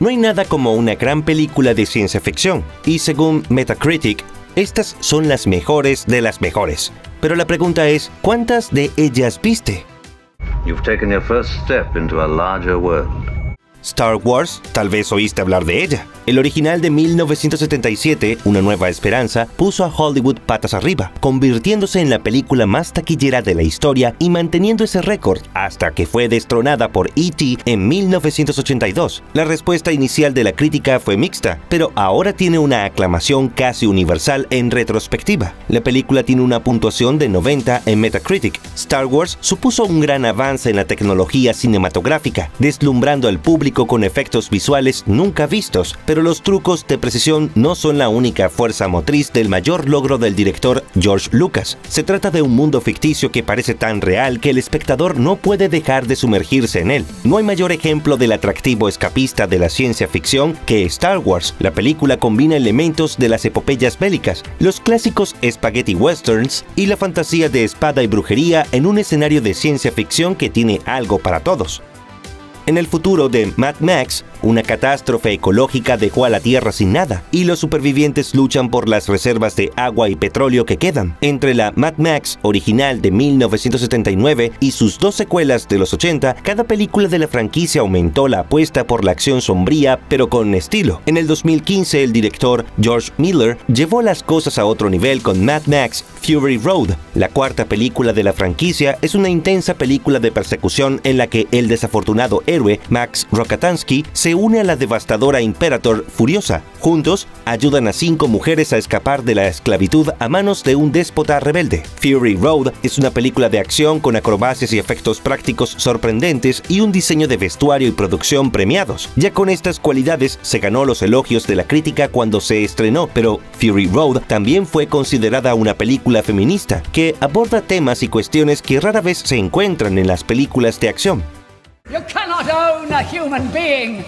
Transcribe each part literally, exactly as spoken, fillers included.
No hay nada como una gran película de ciencia ficción, y según Metacritic, estas son las mejores de las mejores. Pero la pregunta es, ¿cuántas de ellas viste? You've taken your first step into a larger world. Star Wars, tal vez oíste hablar de ella. El original de mil novecientos setenta y siete, Una Nueva Esperanza, puso a Hollywood patas arriba, convirtiéndose en la película más taquillera de la historia y manteniendo ese récord hasta que fue destronada por E T en mil novecientos ochenta y dos. La respuesta inicial de la crítica fue mixta, pero ahora tiene una aclamación casi universal en retrospectiva. La película tiene una puntuación de noventa en Metacritic. Star Wars supuso un gran avance en la tecnología cinematográfica, deslumbrando al público con efectos visuales nunca vistos, pero los trucos de precisión no son la única fuerza motriz del mayor logro del director George Lucas. Se trata de un mundo ficticio que parece tan real que el espectador no puede dejar de sumergirse en él. No hay mayor ejemplo del atractivo escapista de la ciencia ficción que Star Wars. La película combina elementos de las epopeyas bélicas, los clásicos spaghetti westerns y la fantasía de espada y brujería en un escenario de ciencia ficción que tiene algo para todos. En el futuro de Mad Max, una catástrofe ecológica dejó a la Tierra sin nada, y los supervivientes luchan por las reservas de agua y petróleo que quedan. Entre la Mad Max original de mil novecientos setenta y nueve y sus dos secuelas de los ochenta, cada película de la franquicia aumentó la apuesta por la acción sombría, pero con estilo. En el dos mil quince, el director George Miller llevó las cosas a otro nivel con Mad Max Fury Road. La cuarta película de la franquicia es una intensa película de persecución en la que el desafortunado héroe Max Rockatansky se une a la devastadora Imperator Furiosa. Juntos, ayudan a cinco mujeres a escapar de la esclavitud a manos de un déspota rebelde. Fury Road es una película de acción con acrobacias y efectos prácticos sorprendentes y un diseño de vestuario y producción premiados. Ya con estas cualidades se ganó los elogios de la crítica cuando se estrenó, pero Fury Road también fue considerada una película feminista que aborda temas y cuestiones que rara vez se encuentran en las películas de acción. You cannot own a human being.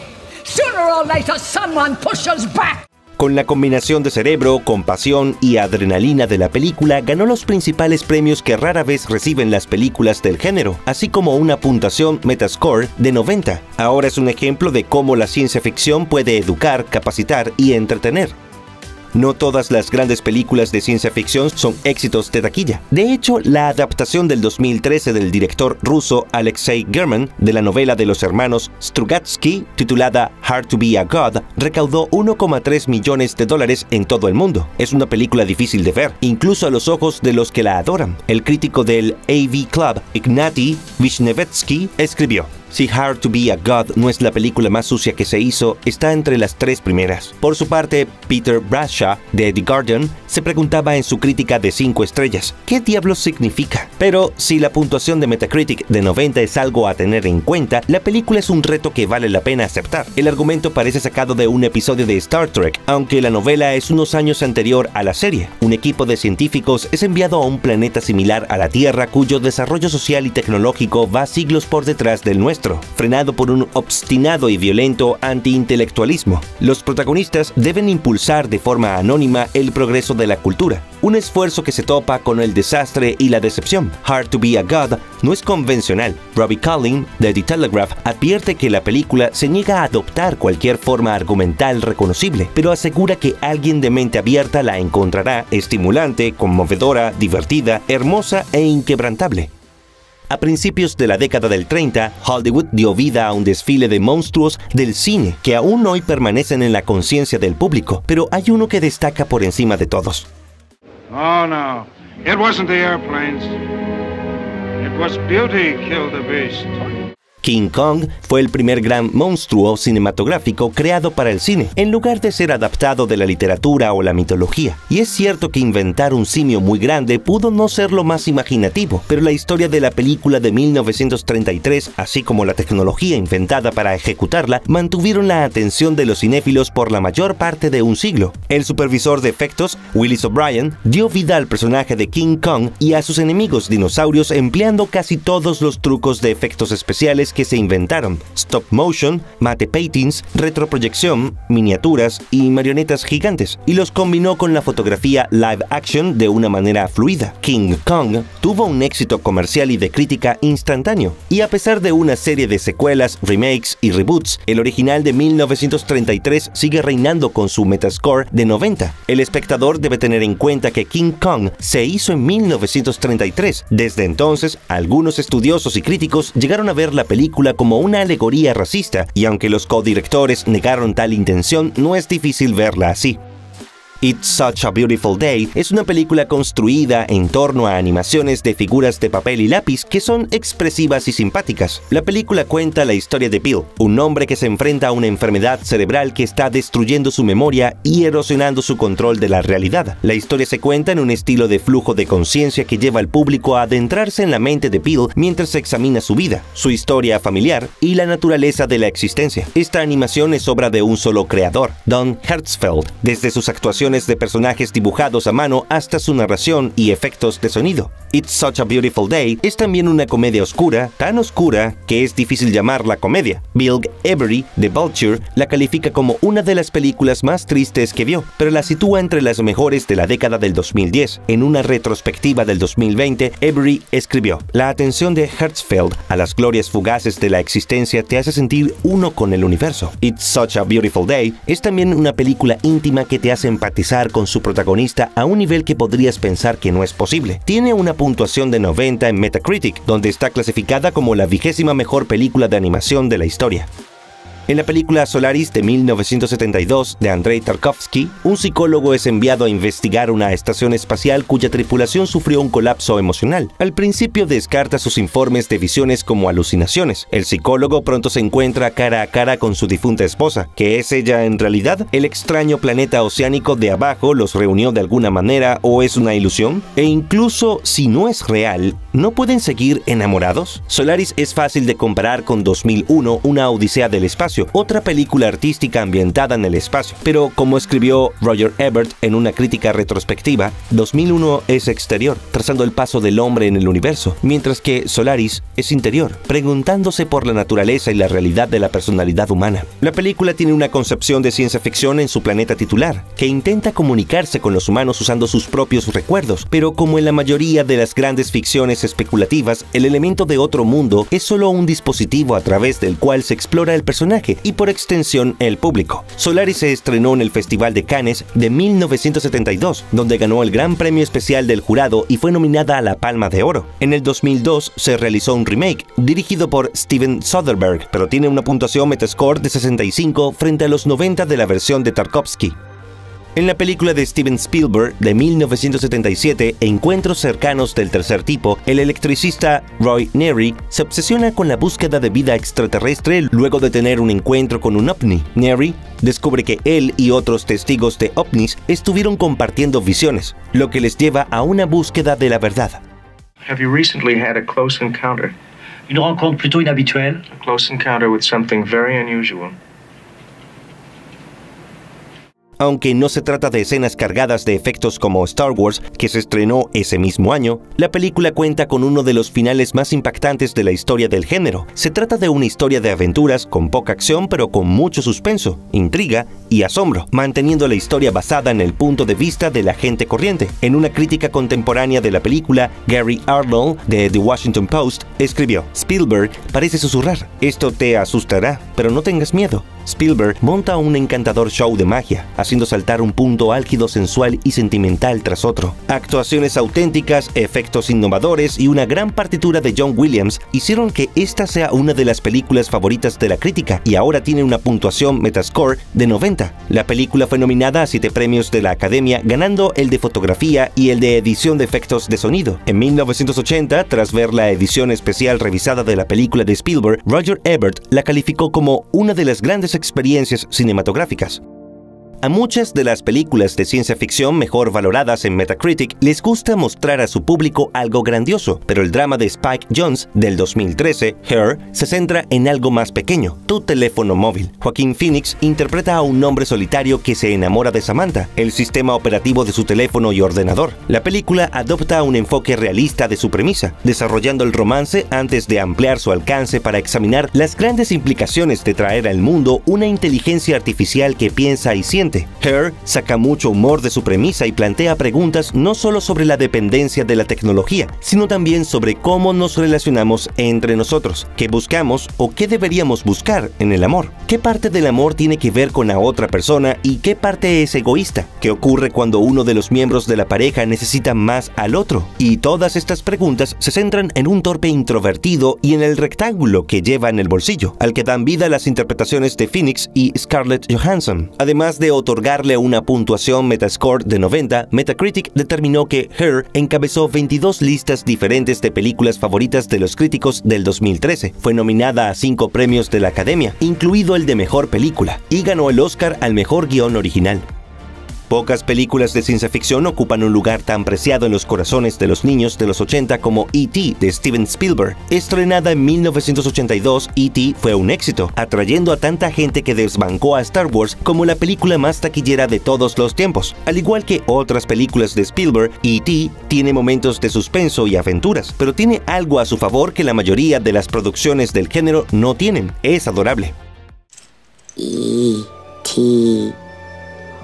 Sooner or later, someone pushes back. Con la combinación de cerebro, compasión y adrenalina de la película, ganó los principales premios que rara vez reciben las películas del género, así como una puntuación Metascore de noventa. Ahora es un ejemplo de cómo la ciencia ficción puede educar, capacitar y entretener. No todas las grandes películas de ciencia ficción son éxitos de taquilla. De hecho, la adaptación del dos mil trece del director ruso Alexei German de la novela de los hermanos Strugatsky, titulada Hard to be a God, recaudó uno coma tres millones de dólares en todo el mundo. Es una película difícil de ver, incluso a los ojos de los que la adoran. El crítico del A V Club, Ignati Vishnevetsky, escribió: si Hard to be a God no es la película más sucia que se hizo, está entre las tres primeras. Por su parte, Peter Bradshaw, de The Guardian, se preguntaba en su crítica de cinco estrellas, ¿qué diablos significa? Pero si la puntuación de Metacritic de noventa es algo a tener en cuenta, la película es un reto que vale la pena aceptar. El argumento parece sacado de un episodio de Star Trek, aunque la novela es unos años anterior a la serie. Un equipo de científicos es enviado a un planeta similar a la Tierra cuyo desarrollo social y tecnológico va siglos por detrás del nuestro, frenado por un obstinado y violento antiintelectualismo. Los protagonistas deben impulsar de forma anónima el progreso de la cultura, un esfuerzo que se topa con el desastre y la decepción. Hard to be a God no es convencional. Robbie Collin, de The Telegraph, advierte que la película se niega a adoptar cualquier forma argumental reconocible, pero asegura que alguien de mente abierta la encontrará estimulante, conmovedora, divertida, hermosa e inquebrantable. A principios de la década del treinta, Hollywood dio vida a un desfile de monstruos del cine que aún hoy permanecen en la conciencia del público, pero hay uno que destaca por encima de todos. Oh, no. It wasn't the airplanes. It was beauty killed the beast. King Kong fue el primer gran monstruo cinematográfico creado para el cine, en lugar de ser adaptado de la literatura o la mitología. Y es cierto que inventar un simio muy grande pudo no ser lo más imaginativo, pero la historia de la película de mil novecientos treinta y tres, así como la tecnología inventada para ejecutarla, mantuvieron la atención de los cinéfilos por la mayor parte de un siglo. El supervisor de efectos, Willis O'Brien, dio vida al personaje de King Kong y a sus enemigos dinosaurios empleando casi todos los trucos de efectos especiales técnicas que se inventaron: stop motion, matte paintings, retroproyección, miniaturas y marionetas gigantes, y los combinó con la fotografía live action de una manera fluida. King Kong tuvo un éxito comercial y de crítica instantáneo, y a pesar de una serie de secuelas, remakes y reboots, el original de mil novecientos treinta y tres sigue reinando con su Metascore de noventa. El espectador debe tener en cuenta que King Kong se hizo en mil novecientos treinta y tres. Desde entonces, algunos estudiosos y críticos llegaron a ver la película como una alegoría racista, y aunque los codirectores negaron tal intención, no es difícil verla así. It's Such a Beautiful Day es una película construida en torno a animaciones de figuras de papel y lápiz que son expresivas y simpáticas. La película cuenta la historia de Bill, un hombre que se enfrenta a una enfermedad cerebral que está destruyendo su memoria y erosionando su control de la realidad. La historia se cuenta en un estilo de flujo de conciencia que lleva al público a adentrarse en la mente de Bill mientras examina su vida, su historia familiar y la naturaleza de la existencia. Esta animación es obra de un solo creador, Don Hertzfeld, desde sus actuaciones de personajes dibujados a mano hasta su narración y efectos de sonido. It's Such a Beautiful Day es también una comedia oscura, tan oscura que es difícil llamarla comedia. Bill Avery, de Vulture, la califica como una de las películas más tristes que vio, pero la sitúa entre las mejores de la década del dos mil diez. En una retrospectiva del dos mil veinte, Avery escribió: la atención de Hertzfeld a las glorias fugaces de la existencia te hace sentir uno con el universo. It's Such a Beautiful Day es también una película íntima que te hace empatizar con su protagonista a un nivel que podrías pensar que no es posible. Tiene una puntuación de noventa en Metacritic, donde está clasificada como la vigésima mejor película de animación de la historia. En la película Solaris de mil novecientos setenta y dos de Andrei Tarkovsky, un psicólogo es enviado a investigar una estación espacial cuya tripulación sufrió un colapso emocional. Al principio descarta sus informes de visiones como alucinaciones. El psicólogo pronto se encuentra cara a cara con su difunta esposa, que es ella en realidad. El extraño planeta oceánico de abajo los reunió de alguna manera, o es una ilusión, e incluso si no es real, ¿no pueden seguir enamorados? Solaris es fácil de comparar con dos mil uno, una odisea del espacio, otra película artística ambientada en el espacio. Pero como escribió Roger Ebert en una crítica retrospectiva, dos mil uno es exterior, trazando el paso del hombre en el universo, mientras que Solaris es interior, preguntándose por la naturaleza y la realidad de la personalidad humana. La película tiene una concepción de ciencia ficción en su planeta titular, que intenta comunicarse con los humanos usando sus propios recuerdos, pero como en la mayoría de las grandes ficciones especulativas, el elemento de otro mundo es solo un dispositivo a través del cual se explora el personaje y por extensión el público. Solaris se estrenó en el Festival de Cannes de mil novecientos setenta y dos, donde ganó el Gran Premio Especial del Jurado y fue nominada a la Palma de Oro. En el dos mil dos se realizó un remake, dirigido por Steven Soderbergh, pero tiene una puntuación Metascore de sesenta y cinco frente a los noventa de la versión de Tarkovsky. En la película de Steven Spielberg de mil novecientos setenta y siete, Encuentros cercanos del tercer tipo, el electricista Roy Neary se obsesiona con la búsqueda de vida extraterrestre luego de tener un encuentro con un ovni. Neary descubre que él y otros testigos de ovnis estuvieron compartiendo visiones, lo que les lleva a una búsqueda de la verdad. Have you recently had a close encounter? Une rencontre plutôt inhabituelle. A close encounter with something very unusual. Aunque no se trata de escenas cargadas de efectos como Star Wars, que se estrenó ese mismo año, la película cuenta con uno de los finales más impactantes de la historia del género. Se trata de una historia de aventuras con poca acción pero con mucho suspenso, intriga y asombro, manteniendo la historia basada en el punto de vista de la gente corriente. En una crítica contemporánea de la película, Gary Arnold de The Washington Post escribió: Spielberg parece susurrar, esto te asustará, pero no tengas miedo. Spielberg monta un encantador show de magia, haciendo saltar un punto álgido sensual y sentimental tras otro. Actuaciones auténticas, efectos innovadores y una gran partitura de John Williams hicieron que esta sea una de las películas favoritas de la crítica, y ahora tiene una puntuación Metascore de noventa. La película fue nominada a siete premios de la Academia, ganando el de fotografía y el de edición de efectos de sonido. En mil novecientos ochenta, tras ver la edición especial revisada de la película de Spielberg, Roger Ebert la calificó como una de las grandes experiencias cinematográficas. A muchas de las películas de ciencia ficción mejor valoradas en Metacritic les gusta mostrar a su público algo grandioso, pero el drama de Spike Jonze del dos mil trece, Her, se centra en algo más pequeño, tu teléfono móvil. Joaquin Phoenix interpreta a un hombre solitario que se enamora de Samantha, el sistema operativo de su teléfono y ordenador. La película adopta un enfoque realista de su premisa, desarrollando el romance antes de ampliar su alcance para examinar las grandes implicaciones de traer al mundo una inteligencia artificial que piensa y siente. Her saca mucho humor de su premisa y plantea preguntas no solo sobre la dependencia de la tecnología, sino también sobre cómo nos relacionamos entre nosotros, qué buscamos o qué deberíamos buscar en el amor, qué parte del amor tiene que ver con la otra persona y qué parte es egoísta, qué ocurre cuando uno de los miembros de la pareja necesita más al otro. Y todas estas preguntas se centran en un torpe introvertido y en el rectángulo que lleva en el bolsillo, al que dan vida las interpretaciones de Phoenix y Scarlett Johansson. Además de otorgarle una puntuación Metascore de noventa, Metacritic determinó que Her encabezó veintidós listas diferentes de películas favoritas de los críticos del dos mil trece, fue nominada a cinco premios de la Academia, incluido el de Mejor Película, y ganó el Oscar al Mejor Guión Original. Pocas películas de ciencia ficción ocupan un lugar tan preciado en los corazones de los niños de los ochenta como E T de Steven Spielberg. Estrenada en mil novecientos ochenta y dos, E T fue un éxito, atrayendo a tanta gente que desbancó a Star Wars como la película más taquillera de todos los tiempos. Al igual que otras películas de Spielberg, E T tiene momentos de suspenso y aventuras, pero tiene algo a su favor que la mayoría de las producciones del género no tienen. Es adorable. E T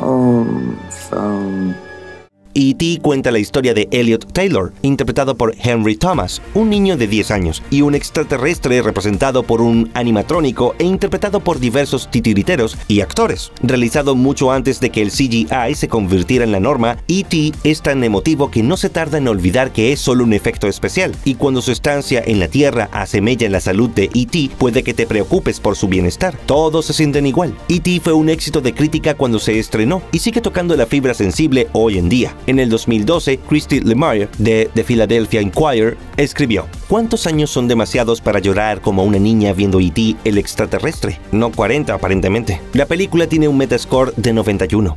Home phone. E T cuenta la historia de Elliot Taylor, interpretado por Henry Thomas, un niño de diez años, y un extraterrestre representado por un animatrónico e interpretado por diversos titiriteros y actores. Realizado mucho antes de que el C G I se convirtiera en la norma, E T es tan emotivo que no se tarda en olvidar que es solo un efecto especial, y cuando su estancia en la Tierra asemella la salud de E T, puede que te preocupes por su bienestar. Todos se sienten igual. E T fue un éxito de crítica cuando se estrenó, y sigue tocando la fibra sensible hoy en día. En el dos mil doce, Christy Lemire, de The Philadelphia Inquirer, escribió: ¿cuántos años son demasiados para llorar como una niña viendo E T el extraterrestre? No cuarenta, aparentemente. La película tiene un Metascore de noventa y uno.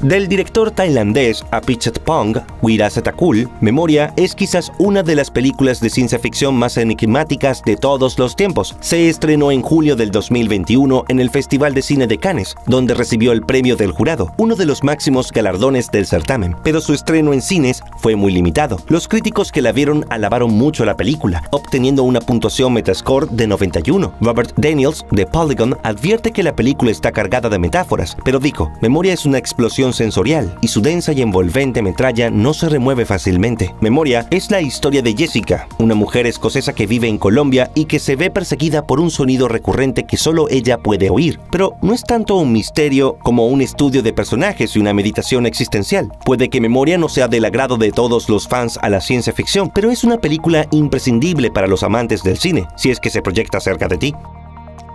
Del director tailandés Apichatpong Wirasatakul, Memoria es quizás una de las películas de ciencia ficción más enigmáticas de todos los tiempos. Se estrenó en julio del dos mil veintiuno en el Festival de Cine de Cannes, donde recibió el premio del jurado, uno de los máximos galardones del certamen. Pero su estreno en cines fue muy limitado. Los críticos que la vieron alabaron mucho la película, obteniendo una puntuación Metascore de noventa y uno. Robert Daniels, de Polygon, advierte que la película está cargada de metáforas, pero dijo: Memoria es una explosión sensorial y su densa y envolvente metralla no se remueve fácilmente. Memoria es la historia de Jessica, una mujer escocesa que vive en Colombia y que se ve perseguida por un sonido recurrente que solo ella puede oír. Pero no es tanto un misterio como un estudio de personajes y una meditación existencial. Puede que Memoria no sea del agrado de todos los fans a la ciencia ficción, pero es una película imprescindible para los amantes del cine, si es que se proyecta cerca de ti.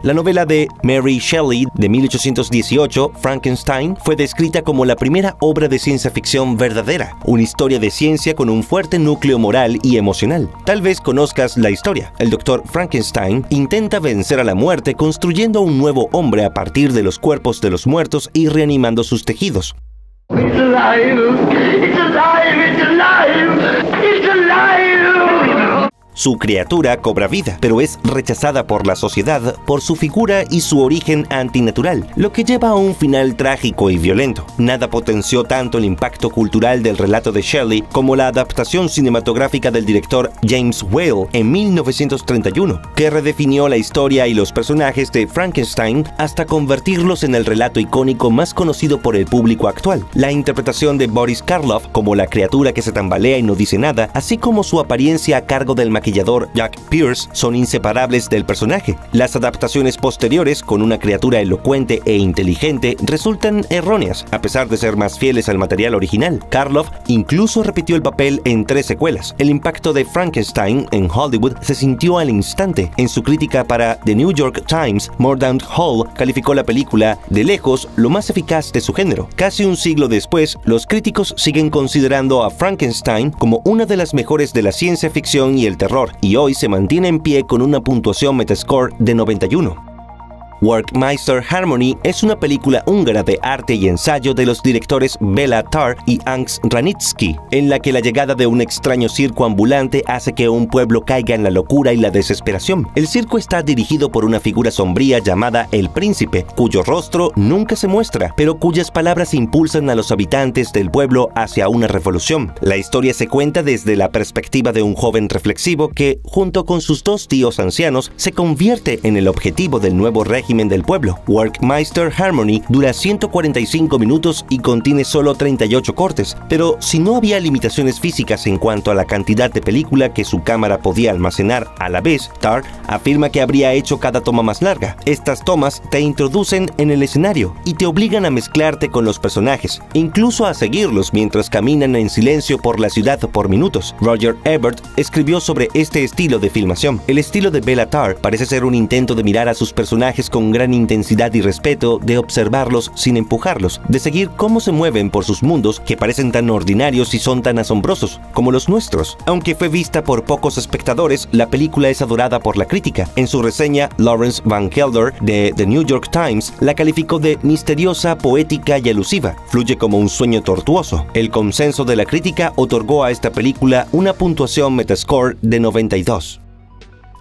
La novela de Mary Shelley de mil ochocientos dieciocho, Frankenstein, fue descrita como la primera obra de ciencia ficción verdadera, una historia de ciencia con un fuerte núcleo moral y emocional. Tal vez conozcas la historia. El doctor Frankenstein intenta vencer a la muerte construyendo un nuevo hombre a partir de los cuerpos de los muertos y reanimando sus tejidos. It's alive. It's alive. It's alive. It's alive. Su criatura cobra vida, pero es rechazada por la sociedad por su figura y su origen antinatural, lo que lleva a un final trágico y violento. Nada potenció tanto el impacto cultural del relato de Shelley como la adaptación cinematográfica del director James Whale en mil novecientos treinta y uno, que redefinió la historia y los personajes de Frankenstein hasta convertirlos en el relato icónico más conocido por el público actual. La interpretación de Boris Karloff como la criatura que se tambalea y no dice nada, así como su apariencia a cargo del maquillaje maquillador Jack Pierce, son inseparables del personaje. Las adaptaciones posteriores, con una criatura elocuente e inteligente, resultan erróneas, a pesar de ser más fieles al material original. Karloff incluso repitió el papel en tres secuelas. El impacto de Frankenstein en Hollywood se sintió al instante. En su crítica para The New York Times, Mordaunt Hall calificó la película de lejos lo más eficaz de su género. Casi un siglo después, los críticos siguen considerando a Frankenstein como una de las mejores de la ciencia ficción y el terror, y hoy se mantiene en pie con una puntuación Metascore de noventa y uno. Werckmeister Harmony es una película húngara de arte y ensayo de los directores Béla Tarr y Áncs Ranitsky, en la que la llegada de un extraño circo ambulante hace que un pueblo caiga en la locura y la desesperación. El circo está dirigido por una figura sombría llamada El Príncipe, cuyo rostro nunca se muestra, pero cuyas palabras impulsan a los habitantes del pueblo hacia una revolución. La historia se cuenta desde la perspectiva de un joven reflexivo que, junto con sus dos tíos ancianos, se convierte en el objetivo del nuevo régimen del pueblo. Werckmeister Harmony dura ciento cuarenta y cinco minutos y contiene solo treinta y ocho cortes, pero si no había limitaciones físicas en cuanto a la cantidad de película que su cámara podía almacenar a la vez, Tarr afirma que habría hecho cada toma más larga. Estas tomas te introducen en el escenario y te obligan a mezclarte con los personajes, incluso a seguirlos mientras caminan en silencio por la ciudad por minutos. Roger Ebert escribió sobre este estilo de filmación. El estilo de Béla Tarr parece ser un intento de mirar a sus personajes con gran intensidad y respeto, de observarlos sin empujarlos, de seguir cómo se mueven por sus mundos que parecen tan ordinarios y son tan asombrosos como los nuestros. Aunque fue vista por pocos espectadores, la película es adorada por la crítica. En su reseña, Lawrence Van Gelder de The New York Times la calificó de misteriosa, poética y elusiva. Fluye como un sueño tortuoso. El consenso de la crítica otorgó a esta película una puntuación Metascore de noventa y dos.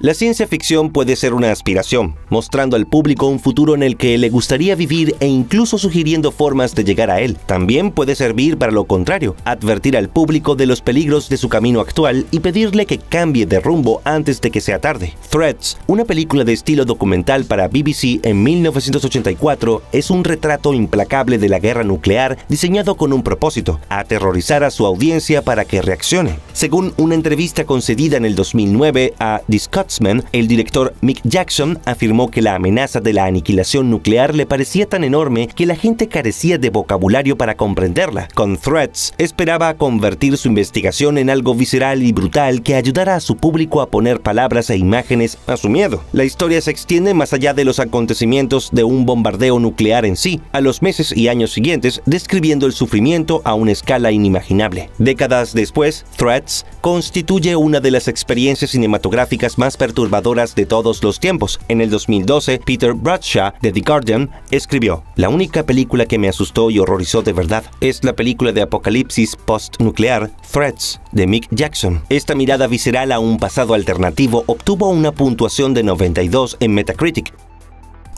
La ciencia ficción puede ser una aspiración, mostrando al público un futuro en el que le gustaría vivir e incluso sugiriendo formas de llegar a él. También puede servir para lo contrario, advertir al público de los peligros de su camino actual y pedirle que cambie de rumbo antes de que sea tarde. Threads, una película de estilo documental para B B C en mil novecientos ochenta y cuatro, es un retrato implacable de la guerra nuclear diseñado con un propósito: aterrorizar a su audiencia para que reaccione. Según una entrevista concedida en el dos mil nueve a Strugatsky, el director Mick Jackson afirmó que la amenaza de la aniquilación nuclear le parecía tan enorme que la gente carecía de vocabulario para comprenderla. Con Threads, esperaba convertir su investigación en algo visceral y brutal que ayudara a su público a poner palabras e imágenes a su miedo. La historia se extiende más allá de los acontecimientos de un bombardeo nuclear en sí, a los meses y años siguientes, describiendo el sufrimiento a una escala inimaginable. Décadas después, Threads constituye una de las experiencias cinematográficas más perturbadoras de todos los tiempos. En el dos mil doce, Peter Bradshaw de The Guardian escribió: "La única película que me asustó y horrorizó de verdad es la película de apocalipsis post-nuclear Threads de Mick Jackson". Esta mirada visceral a un pasado alternativo obtuvo una puntuación de noventa y dos en Metacritic.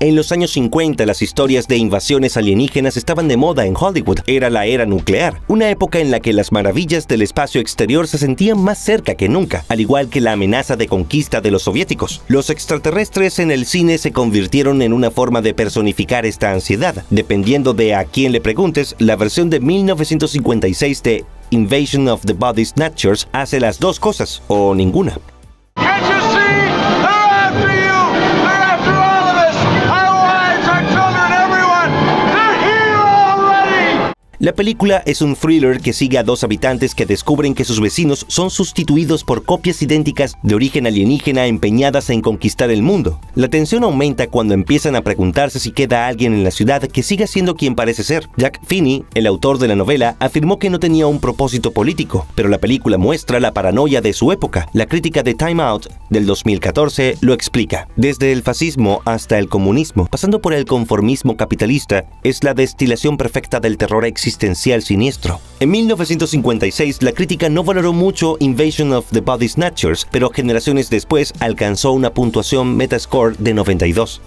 En los años cincuenta, las historias de invasiones alienígenas estaban de moda en Hollywood. Era la era nuclear, una época en la que las maravillas del espacio exterior se sentían más cerca que nunca, al igual que la amenaza de conquista de los soviéticos. Los extraterrestres en el cine se convirtieron en una forma de personificar esta ansiedad. Dependiendo de a quién le preguntes, la versión de mil novecientos cincuenta y seis de Invasion of the Body Snatchers hace las dos cosas, o ninguna. La película es un thriller que sigue a dos habitantes que descubren que sus vecinos son sustituidos por copias idénticas de origen alienígena empeñadas en conquistar el mundo. La tensión aumenta cuando empiezan a preguntarse si queda alguien en la ciudad que siga siendo quien parece ser. Jack Finney, el autor de la novela, afirmó que no tenía un propósito político, pero la película muestra la paranoia de su época. La crítica de Time Out del dos mil catorce lo explica. Desde el fascismo hasta el comunismo, pasando por el conformismo capitalista, es la destilación perfecta del terror existente. Existencial siniestro. En mil novecientos cincuenta y seis, la crítica no valoró mucho Invasion of the Body Snatchers, pero generaciones después alcanzó una puntuación Metascore de noventa y dos.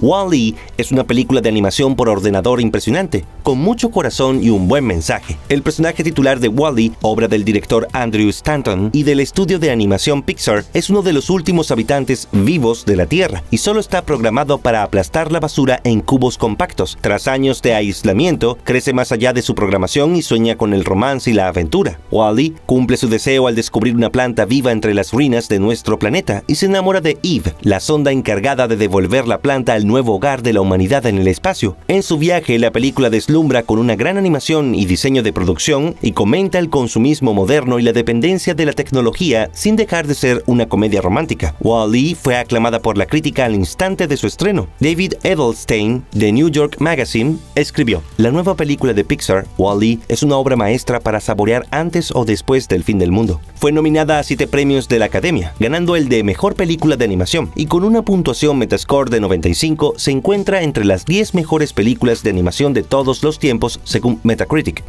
Wall-E es una película de animación por ordenador impresionante, con mucho corazón y un buen mensaje. El personaje titular de Wall-E, obra del director Andrew Stanton y del estudio de animación Pixar, es uno de los últimos habitantes vivos de la Tierra y solo está programado para aplastar la basura en cubos compactos. Tras años de aislamiento, crece más allá de su programación y sueña con el romance y la aventura. Wall-E cumple su deseo al descubrir una planta viva entre las ruinas de nuestro planeta y se enamora de Eve, la sonda encargada de devolver la planta al nuevo hogar de la humanidad en el espacio. En su viaje, la película deslumbra con una gran animación y diseño de producción y comenta el consumismo moderno y la dependencia de la tecnología sin dejar de ser una comedia romántica. Wall-E fue aclamada por la crítica al instante de su estreno. David Edelstein, de New York Magazine, escribió: "La nueva película de Pixar, Wall-E, es una obra maestra para saborear antes o después del fin del mundo". Fue nominada a siete premios de la Academia, ganando el de Mejor Película de Animación y con una puntuación Metascore de noventa y cinco. dos mil cinco se encuentra entre las diez mejores películas de animación de todos los tiempos según Metacritic.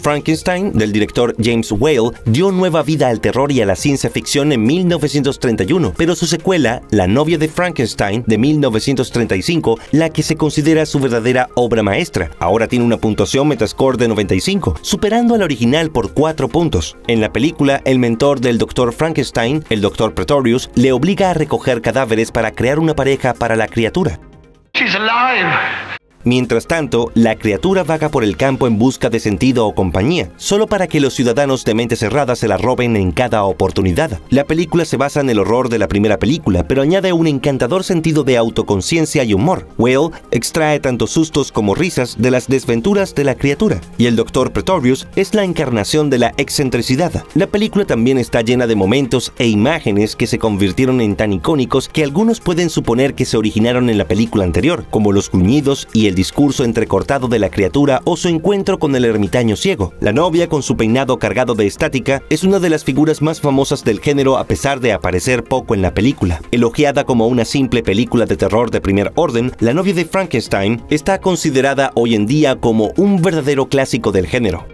Frankenstein, del director James Whale, dio nueva vida al terror y a la ciencia ficción en mil novecientos treinta y uno, pero su secuela, La novia de Frankenstein, de mil novecientos treinta y cinco, la que se considera su verdadera obra maestra, ahora tiene una puntuación Metascore de noventa y cinco, superando a la original por cuatro puntos. En la película, el mentor del doctor Frankenstein, el doctor Pretorius, le obliga a recoger cadáveres para crear una pareja para la criatura. She's alive. Mientras tanto, la criatura vaga por el campo en busca de sentido o compañía, solo para que los ciudadanos de mente cerrada se la roben en cada oportunidad. La película se basa en el horror de la primera película, pero añade un encantador sentido de autoconciencia y humor. Whale extrae tanto sustos como risas de las desventuras de la criatura, y el doctor Pretorius es la encarnación de la excentricidad. La película también está llena de momentos e imágenes que se convirtieron en tan icónicos que algunos pueden suponer que se originaron en la película anterior, como los gruñidos y el discurso entrecortado de la criatura o su encuentro con el ermitaño ciego. La novia, con su peinado cargado de estática, es una de las figuras más famosas del género a pesar de aparecer poco en la película. Elogiada como una simple película de terror de primer orden, La novia de Frankenstein está considerada hoy en día como un verdadero clásico del género.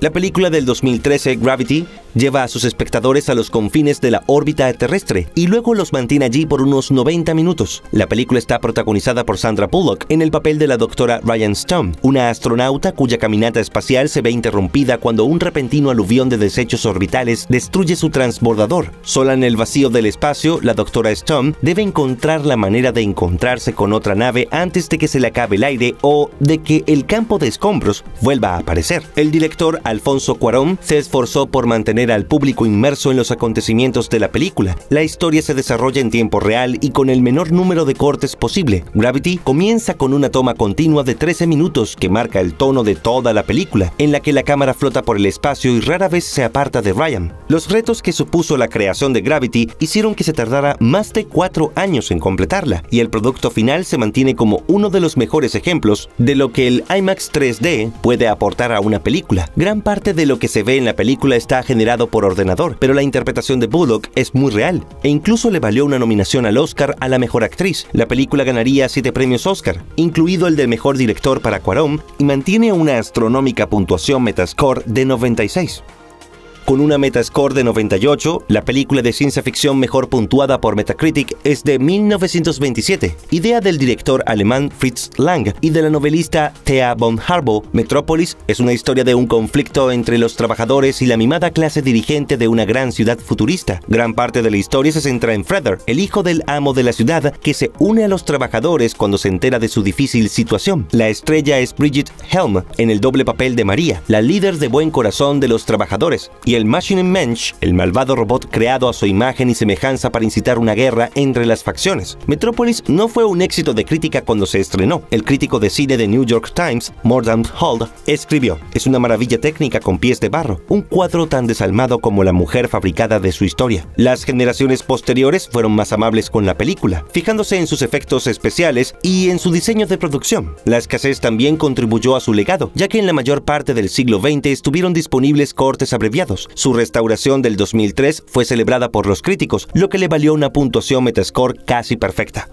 La película del dos mil trece, Gravity, lleva a sus espectadores a los confines de la órbita terrestre y luego los mantiene allí por unos noventa minutos. La película está protagonizada por Sandra Bullock en el papel de la doctora Ryan Stone, una astronauta cuya caminata espacial se ve interrumpida cuando un repentino aluvión de desechos orbitales destruye su transbordador. Sola en el vacío del espacio, la doctora Stone debe encontrar la manera de encontrarse con otra nave antes de que se le acabe el aire o de que el campo de escombros vuelva a aparecer. El director Alfonso Cuarón se esforzó por mantener al público inmerso en los acontecimientos de la película. La historia se desarrolla en tiempo real y con el menor número de cortes posible. Gravity comienza con una toma continua de trece minutos que marca el tono de toda la película, en la que la cámara flota por el espacio y rara vez se aparta de Ryan. Los retos que supuso la creación de Gravity hicieron que se tardara más de cuatro años en completarla, y el producto final se mantiene como uno de los mejores ejemplos de lo que el IMAX tres D puede aportar a una película. Gran parte de lo que se ve en la película está generado por ordenador, pero la interpretación de Bullock es muy real, e incluso le valió una nominación al Oscar a la mejor actriz. La película ganaría siete premios Oscar, incluido el de mejor director para Cuarón, y mantiene una astronómica puntuación Metascore de noventa y seis. Con una Metascore de noventa y ocho, la película de ciencia ficción mejor puntuada por Metacritic es de mil novecientos veintisiete, idea del director alemán Fritz Lang y de la novelista Thea von Harbow. Metrópolis es una historia de un conflicto entre los trabajadores y la mimada clase dirigente de una gran ciudad futurista. Gran parte de la historia se centra en Freder, el hijo del amo de la ciudad que se une a los trabajadores cuando se entera de su difícil situación. La estrella es Bridget Helm, en el doble papel de María, la líder de buen corazón de los trabajadores, y el Machine Mensch, el malvado robot creado a su imagen y semejanza para incitar una guerra entre las facciones. Metrópolis no fue un éxito de crítica cuando se estrenó. El crítico de cine de New York Times, Mordaunt Hall, escribió: "Es una maravilla técnica con pies de barro, un cuadro tan desalmado como la mujer fabricada de su historia". Las generaciones posteriores fueron más amables con la película, fijándose en sus efectos especiales y en su diseño de producción. La escasez también contribuyó a su legado, ya que en la mayor parte del siglo veinte estuvieron disponibles cortes abreviados. Su restauración del dos mil tres fue celebrada por los críticos, lo que le valió una puntuación Metascore casi perfecta.